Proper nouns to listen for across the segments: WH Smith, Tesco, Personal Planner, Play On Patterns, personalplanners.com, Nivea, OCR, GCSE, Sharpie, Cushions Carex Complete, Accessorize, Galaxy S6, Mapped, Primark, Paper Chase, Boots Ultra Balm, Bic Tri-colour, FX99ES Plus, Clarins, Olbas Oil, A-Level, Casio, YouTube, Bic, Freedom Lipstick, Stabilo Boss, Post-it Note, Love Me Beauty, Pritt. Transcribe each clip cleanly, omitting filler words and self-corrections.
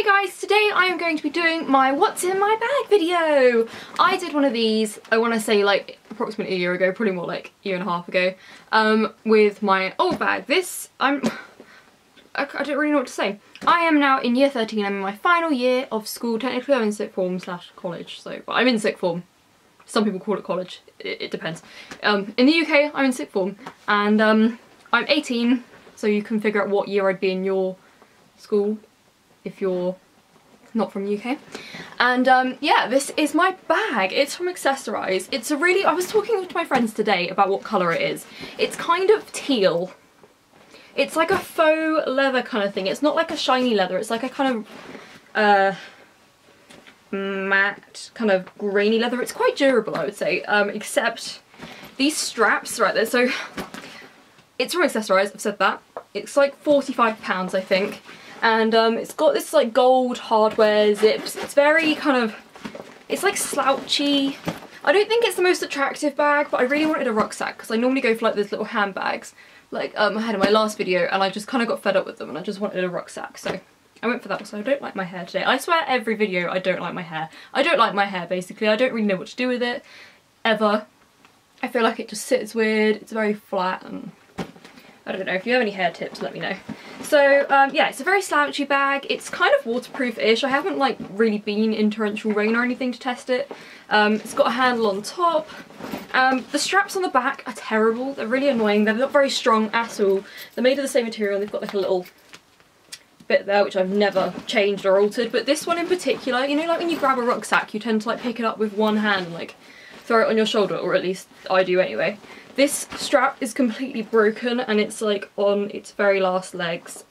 Hey guys, today I am going to be doing my what's in my bag video. I did one of these, I want to say like approximately a year ago, probably more like a year and a half ago, with my old bag. I don't really know what to say. I am now in year 13, I'm in my final year of school. Technically I'm in sick form / college, so well, I'm in sick form. Some people call it college, it depends. In the UK I'm in sick form and I'm 18, so you can figure out what year I'd be in your school if you're not from the UK. And yeah, this is my bag. It's from Accessorize. It's a really, I was talking to my friends today about what colour it is. It's kind of teal. It's like a faux leather kind of thing. It's not like a shiny leather. It's like a kind of matte, kind of grainy leather. It's quite durable, I would say, except these straps right there. So it's from Accessorize, I've said that. It's like £45, I think. And it's got this like gold hardware zips. It's very kind of, it's like slouchy. I don't think it's the most attractive bag, but I really wanted a rucksack because I normally go for like those little handbags like I had in my last video, and I just kind of got fed up with them and I just wanted a rucksack, so I went for that. Also, I don't like my hair today. I swear every video I don't like my hair. I don't like my hair basically. I don't really know what to do with it ever. I feel like it just sits weird. It's very flat and I don't know. If you have any hair tips, let me know. So yeah, it's a very slouchy bag. It's kind of waterproof-ish. I haven't like really been in torrential rain or anything to test it. It's got a handle on top. The straps on the back are terrible. They're really annoying. They're not very strong at all. They're made of the same material. They've got like a little bit there which I've never changed or altered. But this one in particular, you know, like when you grab a rucksack, you tend to like pick it up with one hand and like throw it on your shoulder, or at least I do anyway. This strap is completely broken and it's like on its very last legs.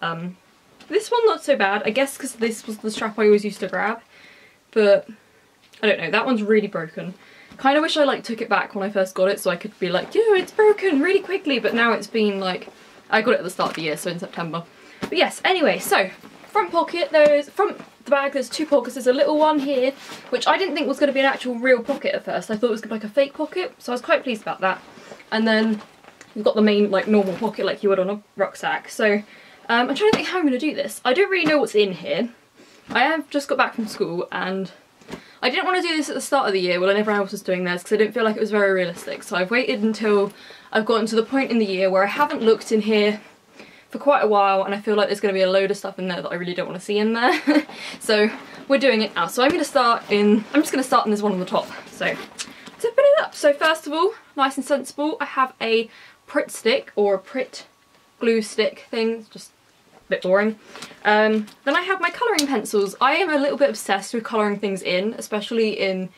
This one not so bad, I guess because this was the strap I always used to grab, but I don't know, that one's really broken. Kind of wish I like took it back when I first got it so I could be like, yeah, it's broken really quickly, but now it's been like, I got it at the start of the year, so in September. But yes, anyway, so front pocket, from the bag there's two pockets. There's a little one here, which I didn't think was going to be an actual real pocket at first. I thought it was going to be like a fake pocket, so I was quite pleased about that. And then you've got the main like normal pocket like you would on a rucksack. So I'm trying to think how I'm going to do this. I don't really know what's in here. I have just got back from school and I didn't want to do this at the start of the year when everyone else was doing theirs because I didn't feel like it was very realistic. So I've waited until I've gotten to the point in the year where I haven't looked in here for quite a while and I feel like there's going to be a load of stuff in there that I really don't want to see in there. So we're doing it now. So I'm just going to start in this one on the top. So tipping it up. So first of all, nice and sensible, I have a Pritt stick or a Pritt glue stick thing, just a bit boring. Then I have my colouring pencils. I am a little bit obsessed with colouring things in, especially in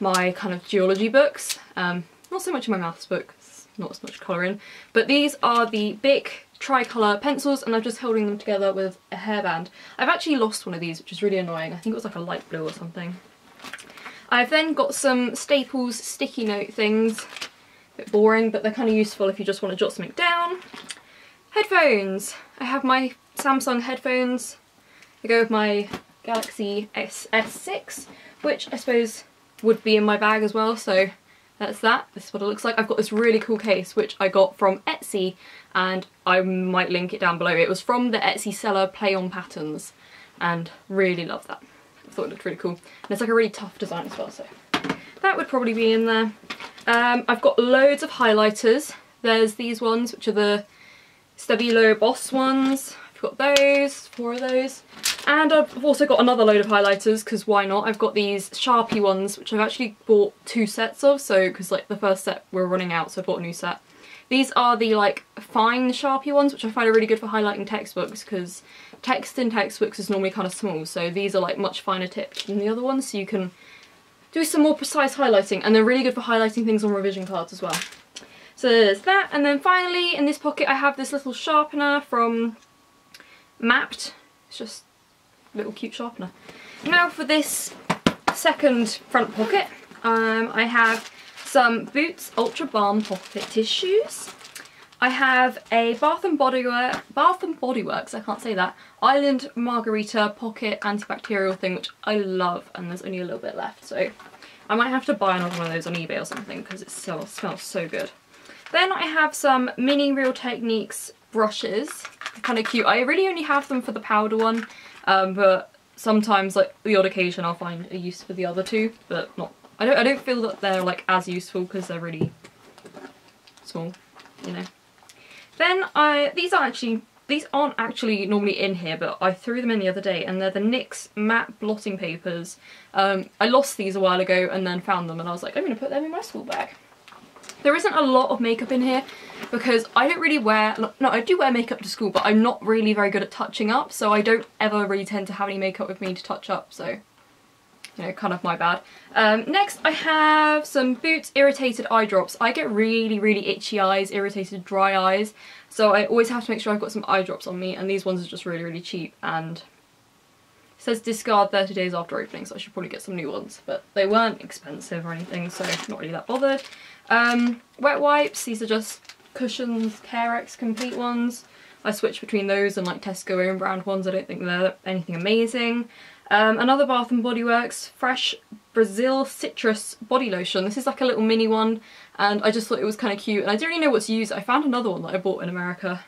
my kind of geology books. Not so much in my maths book, it's not as much colouring. But these are the Bic Tri-colour pencils and I'm just holding them together with a hairband. I've actually lost one of these, which is really annoying. I think it was like a light blue or something. I've then got some Staples sticky note things, a bit boring but they're kind of useful if you just want to jot something down. Headphones! I have my Samsung headphones. I go with my Galaxy S6, which I suppose would be in my bag as well, so that's that. This is what it looks like. I've got this really cool case which I got from Etsy and I might link it down below. It was from the Etsy seller Play On Patterns and really love that. I thought it looked really cool. And it's like a really tough design as well, so that would probably be in there. I've got loads of highlighters. There's these ones, which are the Stabilo Boss ones. I've got those, 4 of those. And I've also got another load of highlighters, because why not? I've got these Sharpie ones, which I've actually bought 2 sets of, so, because like the first set we're running out, so I bought a new set. These are the like fine Sharpie ones, which I find are really good for highlighting textbooks, because text in textbooks is normally kind of small, so these are like much finer tipped than the other ones, so you can do some more precise highlighting, and they're really good for highlighting things on revision cards as well. So there's that, and then finally in this pocket I have this little sharpener from Mapped. It's just a little cute sharpener. Now for this second front pocket, I have some Boots Ultra Balm pocket tissues. I have a Bath and Body Works, I can't say that, Island Margarita pocket antibacterial thing, which I love, and there's only a little bit left, so I might have to buy another one of those on eBay or something because it still smells so good. Then I have some mini Real Techniques brushes. They're kind of cute. I really only have them for the powder one, but sometimes, like the odd occasion, I'll find a use for the other two, but not. I don't feel that they're like as useful because they're really small, you know. Then these aren't actually normally in here, but I threw them in the other day, and they're the NYX matte blotting papers. I lost these a while ago and then found them, and I was like, I'm gonna put them in my school bag. There isn't a lot of makeup in here because I don't really wear, no, I do wear makeup to school, but I'm not really very good at touching up, so I don't ever really tend to have any makeup with me to touch up, so, you know, kind of my bad. Next I have some Boots irritated eye drops. I get really, really itchy eyes, irritated dry eyes, so I always have to make sure I've got some eye drops on me, and these ones are just really, really cheap, and it says discard 30 days after opening, so I should probably get some new ones, but they weren't expensive or anything, so not really that bothered. Wet wipes, these are just Cushions Carex Complete ones. I switch between those and like Tesco own brand ones. I don't think they're anything amazing. Another Bath and Body Works Fresh Brazil Citrus Body Lotion. This is like a little mini one, and I just thought it was kind of cute, and I didn't really know what to use. I found another one that I bought in America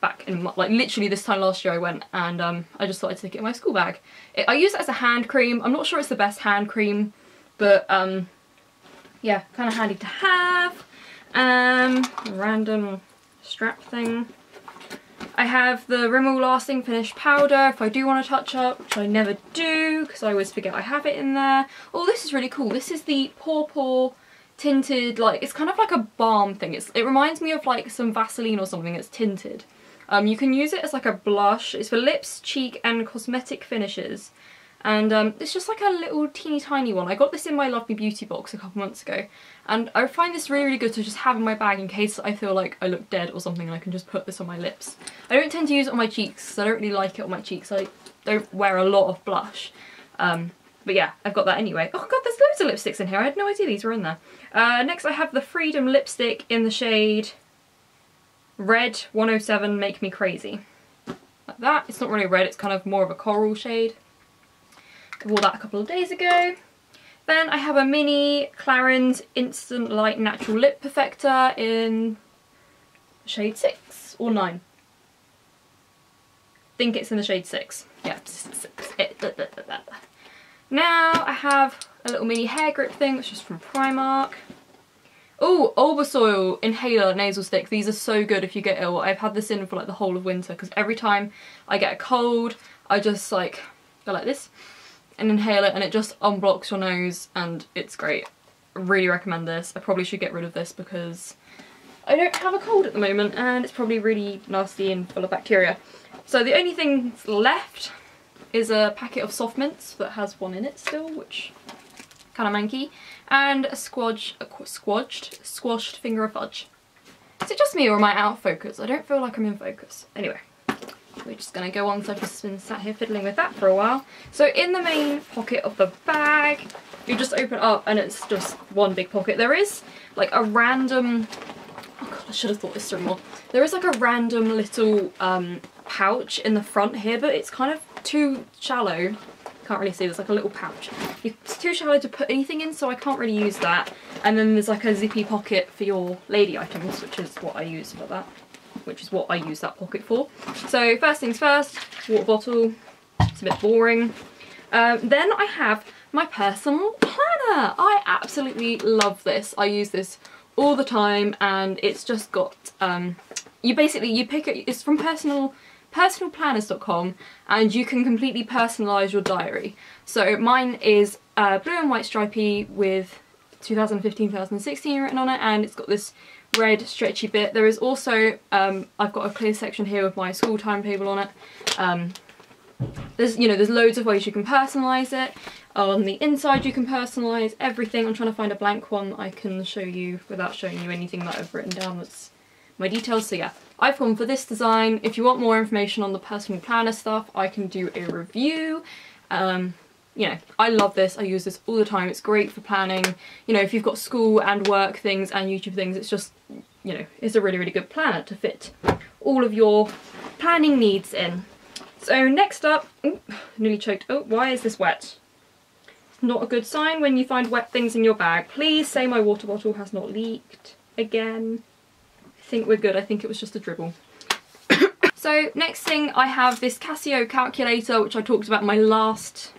back in, like, literally this time last year I went, and I just thought I'd stick it in my school bag. I use it as a hand cream. I'm not sure it's the best hand cream, but yeah, kind of handy to have. Random strap thing. I have the Rimmel Lasting Finish powder if I do want to touch up, which I never do because I always forget I have it in there. Oh, this is really cool. This is the Paw Paw tinted, like, it's kind of like a balm thing. It reminds me of like some Vaseline or something that's tinted. You can use it as like a blush. It's for lips, cheek and cosmetic finishes. And it's just like a little teeny tiny one. I got this in my Love Me Beauty box a couple months ago, and I find this really, really good to just have in my bag in case I feel like I look dead or something, and I can just put this on my lips. I don't tend to use it on my cheeks because I don't really like it on my cheeks. I don't wear a lot of blush. But yeah, I've got that anyway. Oh god, there's loads of lipsticks in here. I had no idea these were in there. Next I have the Freedom Lipstick in the shade Red 107 Make Me Crazy. Like that. It's not really red, it's kind of more of a coral shade. I wore that a couple of days ago. Then I have a mini Clarins Instant Light Natural Lip Perfector in shade 6 or 9. I think it's in the shade 6. Yeah, 6. Now I have a little mini hair grip thing, which is from Primark. Oh, Olbas Oil Inhaler Nasal Stick. These are so good if you get ill. I've had this in for like the whole of winter because every time I get a cold, I just like go like this and inhale it, and it just unblocks your nose, and it's great. I really recommend this. I probably should get rid of this because I don't have a cold at the moment, and it's probably really nasty and full of bacteria. So the only thing left is a packet of soft mints that has one in it still, which kind of manky, and a squashed finger of fudge. Is it just me or am I out of focus? I don't feel like I'm in focus. Anyway. We're just going to go on, so I've just been sat here fiddling with that for a while. So in the main pocket of the bag, you just open it up and it's just one big pocket. There is like a random, oh god, I should have thought this through more. There is like a random little pouch in the front here, but it's kind of too shallow. Can't really see, there's like a little pouch. It's too shallow to put anything in, so I can't really use that. And then there's like a zippy pocket for your lady items, which is what I use for that. Which is what I use that pocket for. So first things first, water bottle, it's a bit boring. Then I have my personal planner. I absolutely love this. I use this all the time, and it's just got, you pick it, it's from personalplanners.com, and you can completely personalise your diary. So mine is blue and white stripey with 2015-2016 written on it, and it's got this red stretchy bit. There is also I've got a clear section here with my school timetable on it. There's loads of ways you can personalize it. On the inside you can personalize everything. I'm trying to find a blank one I can show you without showing you anything that I've written down that's my details. So yeah, I've gone for this design. If you want more information on the personal planner stuff, I can do a review. You know, I love this, I use this all the time, it's great for planning. You know, if you've got school and work things and YouTube things, it's just, you know, it's a really, really good planner to fit all of your planning needs in. So next up, ooh, nearly choked, oh, why is this wet? It's not a good sign when you find wet things in your bag. Please say my water bottle has not leaked again. I think we're good, I think it was just a dribble. So next thing, I have this Casio calculator, which I talked about in my last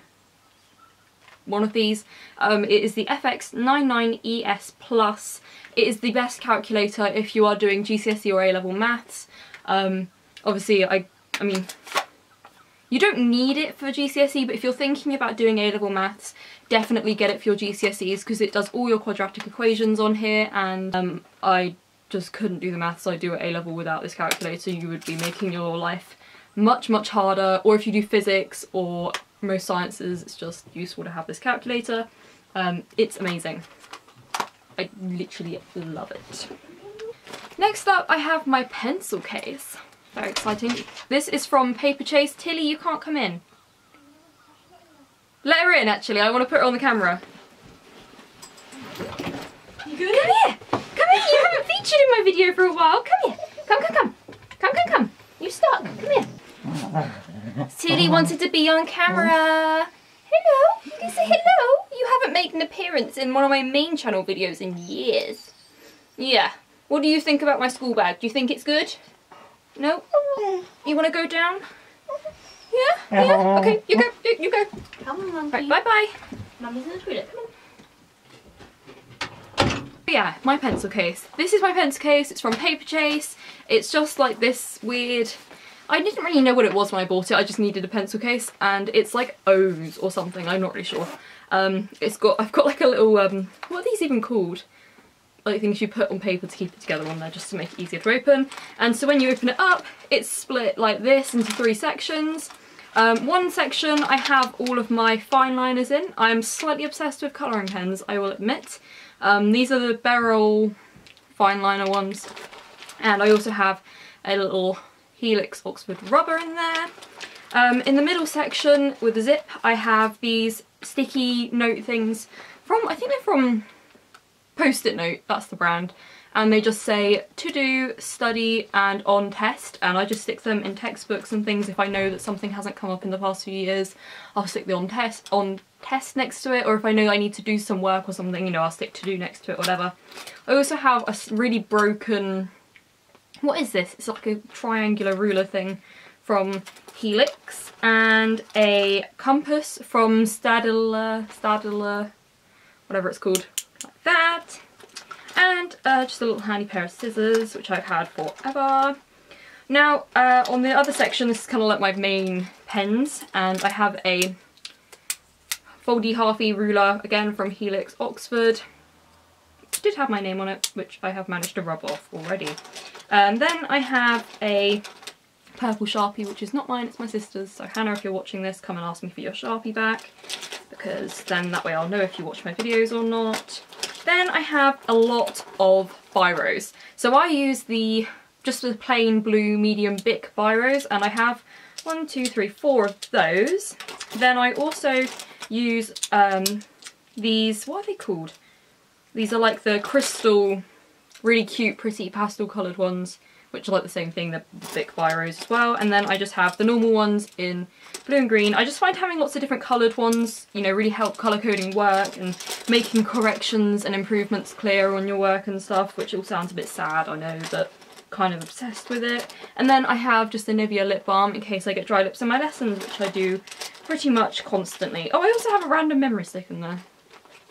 one of these. It is the FX99ES Plus. It is the best calculator if you are doing GCSE or A-Level maths. Obviously, I mean, you don't need it for GCSE, but if you're thinking about doing A-Level maths, definitely get it for your GCSEs, because it does all your quadratic equations on here, and I just couldn't do the maths I do at A-Level without this calculator. You would be making your life much, much harder, or if you do physics or most sciences, it's just useful to have this calculator. It's amazing. I literally love it. Next up, I have my pencil case. Very exciting. This is from Paper Chase. Tilly, you can't come in. Let her in, actually. I want to put her on the camera. You good? Come here! Come here! You haven't featured in my video for a while. Come here. Come, come, come. Come, come, come. You stuck. Come here. Tilly wanted to be on camera. Hello. You can say hello. You haven't made an appearance in one of my main channel videos in years. Yeah. What do you think about my school bag? Do you think it's good? No? You want to go down? Yeah? Yeah? Okay, you go. You go. Come on, Mum. Right, bye-bye. Mummy's in the toilet. Come on. But yeah, my pencil case. This is my pencil case. It's from Paper Chase. It's just like this weird... I didn't really know what it was when I bought it. I just needed a pencil case, and it's like O's or something. I'm not really sure. I've got like a little... what are these even called? Like things you put on paper to keep it together on there, just to make it easier to open. And so when you open it up, it's split like this into three sections. One section I have all of my fine liners in. I'm slightly obsessed with colouring pens, I will admit. These are the Beryl fine liner ones, and I also have a little Helix Oxford rubber in there. In the middle section with the zip, I have these sticky note things from, I think they're from Post-it Note, that's the brand, and they just say to do, study and on test, and I just stick them in textbooks and things. If I know that something hasn't come up in the past few years, I'll stick the on test next to it, or if I know I need to do some work or something, you know, I'll stick to do next to it, whatever. I also have a really broken, what is this? It's like a triangular ruler thing from Helix, and a compass from Stadler, whatever it's called. Like that, and just a little handy pair of scissors, which I've had forever. Now, on the other section, this is kind of like my main pens, and I have a foldy halfy ruler, again from Helix Oxford. It did have my name on it, which I have managed to rub off already. And then I have a purple Sharpie, which is not mine, it's my sister's. So Hannah, if you're watching this, come and ask me for your Sharpie back, because then that way I'll know if you watch my videos or not. Then I have a lot of biros. So I use just the plain blue medium Bic biros, and I have 4 of those. Then I also use these, what are they called? These are like the crystal, really cute, pretty pastel coloured ones, which are like the same thing, the Bic biros as well. And then I just have the normal ones in blue and green. I just find having lots of different coloured ones, you know, really help colour coding work and making corrections and improvements clear on your work and stuff, which all sounds a bit sad, I know, but kind of obsessed with it. And then I have just the Nivea lip balm in case I get dry lips in my lessons, which I do pretty much constantly. Oh, I also have a random memory stick in there.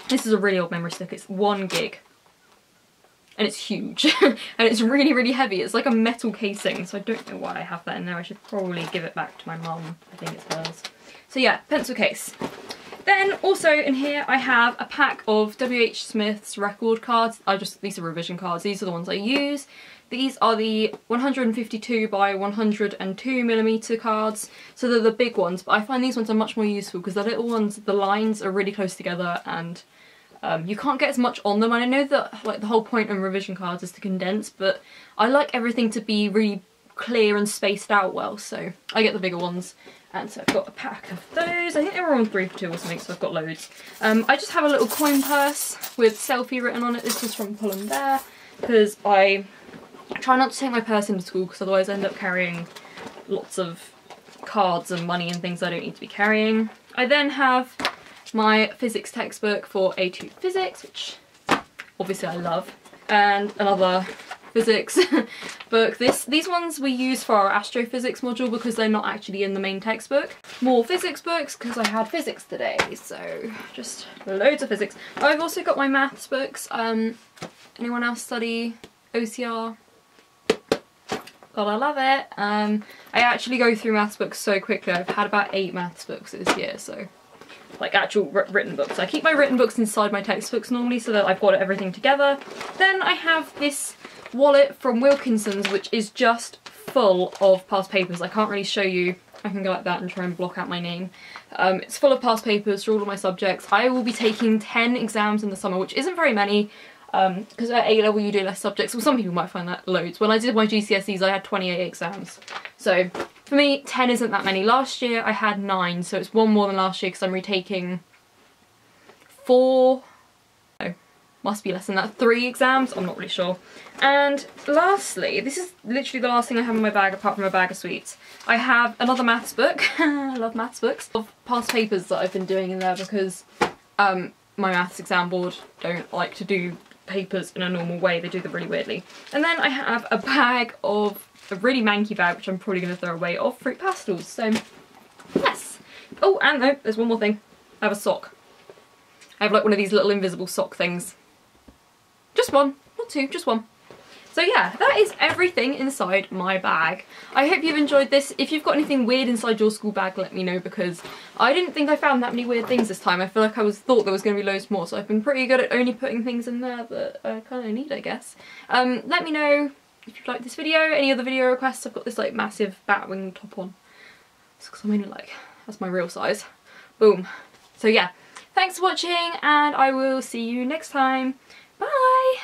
This is a really old memory stick, it's 1 gig. And it's huge and it's really, really heavy. It's like a metal casing, so I don't know why I have that in there. I should probably give it back to my mum. I think it's hers. So yeah, pencil case. Then also in here I have a pack of WH Smith's record cards. These are revision cards. These are the ones I use. These are the 152 by 102 millimeter cards. So they're the big ones, but I find these ones are much more useful because the little ones, the lines are really close together, and you can't get as much on them. And I know that like the whole point on revision cards is to condense, but I like everything to be really clear and spaced out well, so I get the bigger ones. And so I've got a pack of those. I think they were on 3 for 2 or something, so I've got loads. I just have a little coin purse with selfie written on it. This is from Pull and Bear, because I try not to take my purse into school, because otherwise I end up carrying lots of cards and money and things I don't need to be carrying. I then have my physics textbook for A2 physics, which obviously I love, and another physics book. These ones we use for our astrophysics module because they're not actually in the main textbook. More physics books because I had physics today, so just loads of physics. I've also got my maths books. Anyone else study OCR? God, I love it. I actually go through maths books so quickly. I've had about 8 maths books this year, so like actual written books. I keep my written books inside my textbooks normally so that I've got everything together. Then I have this wallet from Wilkinson's, which is just full of past papers. I can't really show you. I can go like that and try and block out my name. It's full of past papers for all of my subjects. I will be taking 10 exams in the summer, which isn't very many. Because at A-Level you do less subjects. Well, some people might find that loads. When I did my GCSEs I had 28 exams. So for me 10 isn't that many. Last year I had 9, so it's 1 more than last year because I'm retaking 4... no, must be less than that. 3 exams? I'm not really sure. And lastly, this is literally the last thing I have in my bag apart from a bag of sweets. I have another maths book. I love maths books. Of past papers that I've been doing in there because my maths exam board don't like to do papers in a normal way, they do them really weirdly. And then I have a bag of, a really manky bag, which I'm probably going to throw away, of fruit pastels, so yes. Oh, and no, there's one more thing. I have a sock. I have like one of these little invisible sock things. Just one, not two, just one. So yeah, that is everything inside my bag. I hope you've enjoyed this. If you've got anything weird inside your school bag, let me know, because I didn't think I found that many weird things this time. I feel like I thought there was going to be loads more, so I've been pretty good at only putting things in there that I kind of need, I guess. Let me know if you like this video, any other video requests. I've got this like massive batwing top on. It's because I mean, like, that's my real size. Boom. So yeah, thanks for watching, and I will see you next time. Bye!